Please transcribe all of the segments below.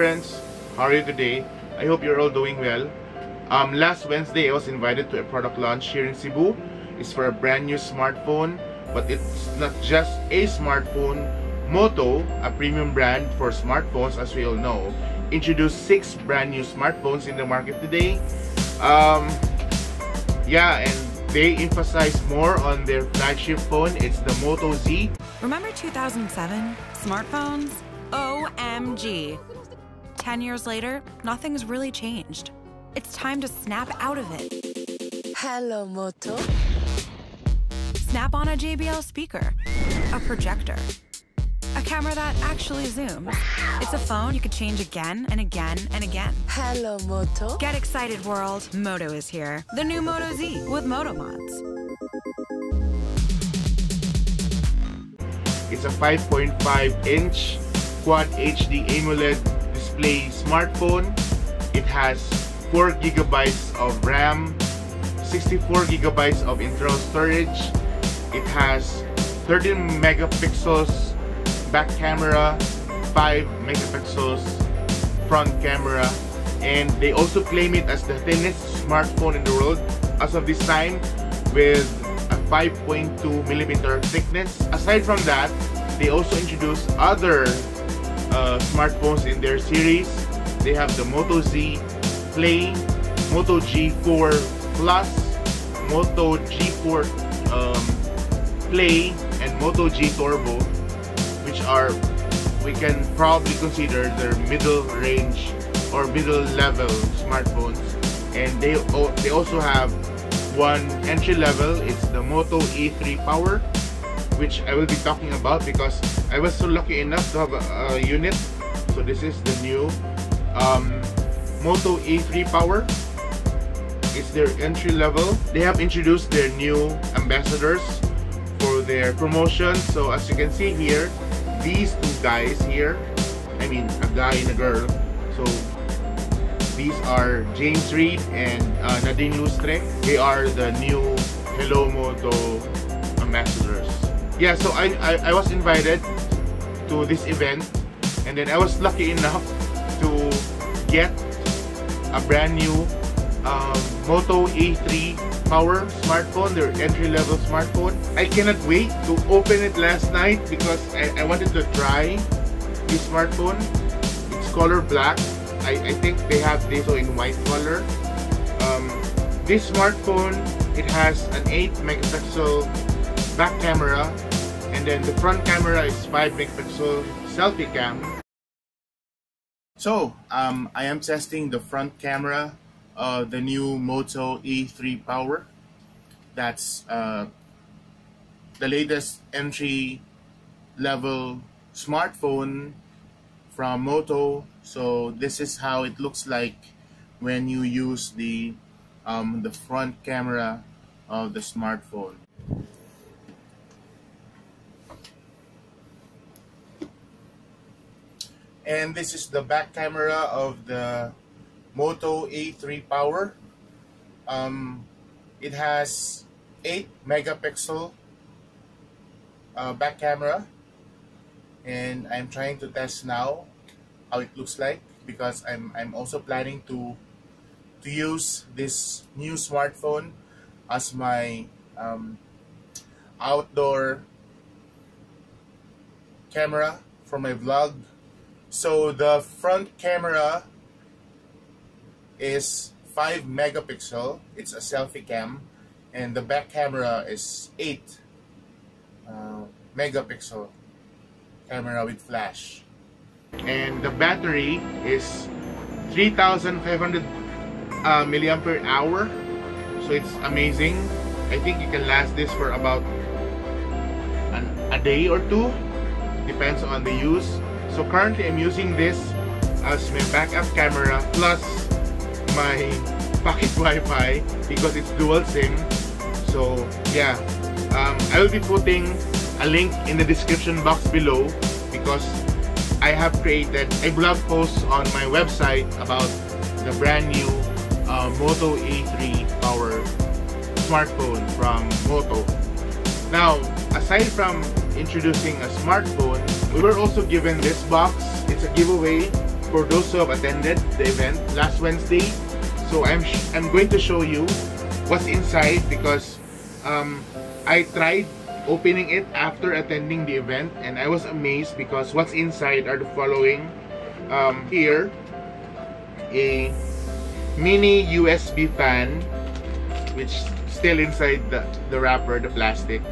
friends, how are you today? I hope you're all doing well. Last Wednesday, I was invited to a product launch here in Cebu. It's for a brand new smartphone, but it's not just a smartphone. Moto, a premium brand for smartphones, as we all know, introduced 6 brand new smartphones in the market today. And they emphasize more on their flagship phone. It's the Moto Z. Remember 2007? Smartphones? OMG. 10 years later, nothing's really changed. It's time to snap out of it. Hello, Moto. Snap on a JBL speaker, a projector, a camera that actually zooms. It's a phone you could change again and again and again. Hello, Moto. Get excited, world. Moto is here. The new Moto Z with Moto Mods. It's a 5.5-inch Quad HD AMOLED display smartphone. It has 4 gigabytes of RAM, 64 gigabytes of internal storage. It has 13 megapixels back camera, 5 megapixels front camera, and they also claim it as the thinnest smartphone in the world as of this time, with a 5.2 millimeter thickness. Aside from that, they also introduce other smartphones in their series. They have the Moto Z Play, Moto G4 Plus, Moto G4 Play, and Moto G Turbo, which are, we can probably consider, their middle range or middle level smartphones. And they also have one entry level. It's the Moto E3 Power, which I will be talking about because I was so lucky enough to have a unit. So this is the new Moto E3 Power. It's their entry level. They have introduced their new ambassadors for their promotion. So as you can see here, these two guys here, I mean a guy and a girl, so these are James Reed and Nadine Lustre. They are the new Hello Moto ambassadors. Yeah, so I was invited to this event, and then I was lucky enough to get a brand new Moto E3 Power smartphone, their entry-level smartphone. I cannot wait to open it last night because I wanted to try this smartphone. It's color black. I think they have this in white color. This smartphone, it has an 8 megapixel back camera, and then the front camera is 5 megapixel selfie cam. So I am testing the front camera of the new Moto E3 Power. That's the latest entry level smartphone from Moto. So this is how it looks like when you use the front camera of the smartphone. And this is the back camera of the Moto E3 Power. It has 8 megapixel back camera, and I'm trying to test now how it looks like because I'm also planning to use this new smartphone as my outdoor camera for my vlog. So the front camera is 5 megapixel. It's a selfie cam, and the back camera is 8 megapixel camera with flash. And the battery is 3,500 milliampere hour, so it's amazing. I think it can last this for about a day or two, depends on the use. So currently I'm using this as my backup camera plus my pocket Wi-Fi because it's dual SIM. So yeah, I will be putting a link in the description box below because I have created a blog post on my website about the brand new Moto E3 Power smartphone from Moto. Now, aside from introducing a smartphone, we were also given this box. It's a giveaway for those who have attended the event last Wednesday. So I'm going to show you what's inside, because I tried opening it after attending the event and I was amazed, because what's inside are the following. Here, a mini USB fan, which still inside the wrapper, the plastic.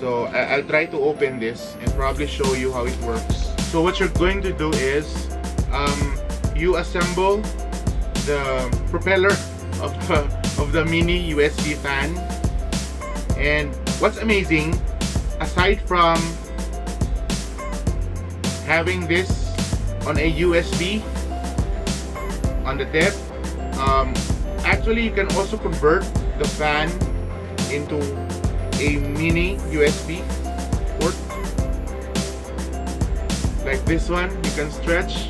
So I'll try to open this and probably show you how it works. So what you're going to do is you assemble the propeller of the mini USB fan. And what's amazing, aside from having this on a USB on the tip, actually you can also convert the fan into a mini USB port like this one. You can stretch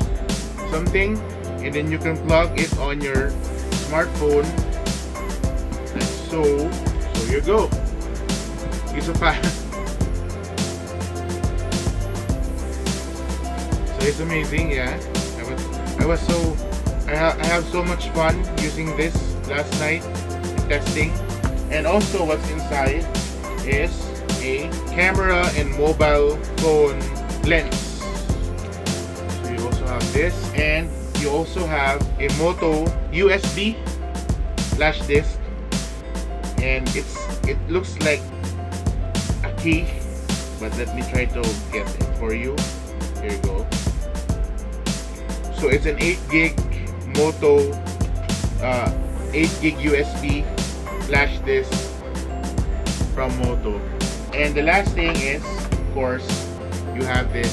something and then you can plug it on your smartphone like so. So you go, it's a fan. So it's amazing. Yeah, I have so much fun using this last night testing. And also what's inside is a camera and mobile phone lens. So you also have this, and you also have a Moto USB flash disk, and it looks like a key, but let me try to get it for you. Here you go. So it's an 8 gig Moto 8 gig USB flash disk from Moto. And the last thing is, of course, you have this,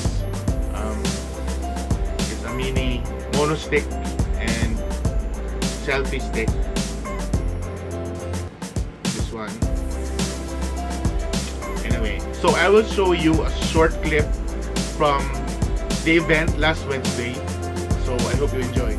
it's a mini mono stick and selfie stick, this one. Anyway, so I will show you a short clip from the event last Wednesday, so I hope you enjoy.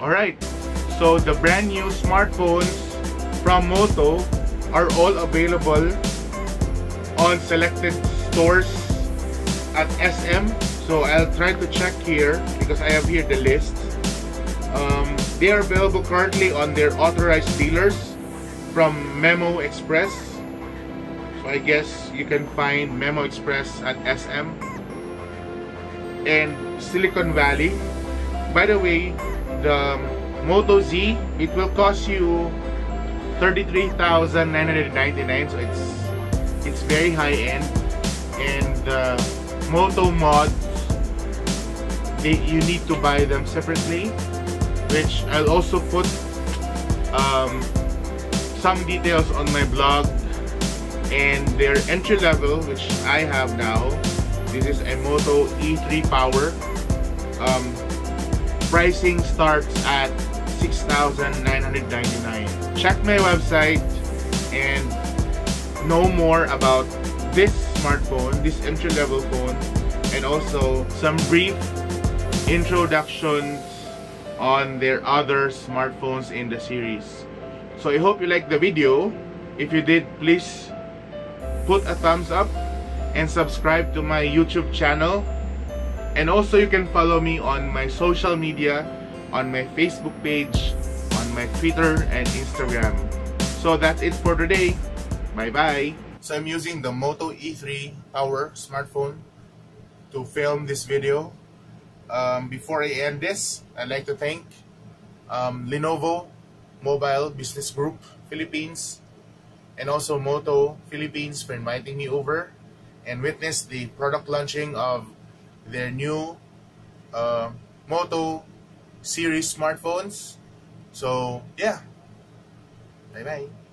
Alright, so the brand new smartphones from Moto are all available on selected stores at SM. So I'll try to check here, because I have here the list. They are available currently on their authorized dealers from Memo Express. So I guess you can find Memo Express at SM and Silicon Valley. By the way, the Moto Z, it will cost you 33,999, so it's It's very high-end. And Moto Mods, you need to buy them separately, which I'll also put some details on my blog. And their entry level, which I have now, this is a Moto E3 Power. Pricing starts at $6,999. Check my website and know more about this smartphone, this entry-level phone, and also some brief introductions on their other smartphones in the series. So I hope you liked the video. If you did, please put a thumbs up and subscribe to my YouTube channel. And also you can follow me on my social media, on my Facebook page, on my Twitter and Instagram. So that's it for today. Bye-bye. So I'm using the Moto E3 Power smartphone to film this video. Before I end this, I'd like to thank Lenovo Mobile Business Group Philippines and also Moto Philippines for inviting me over and witness the product launching of their new Moto series smartphones. So yeah, bye bye.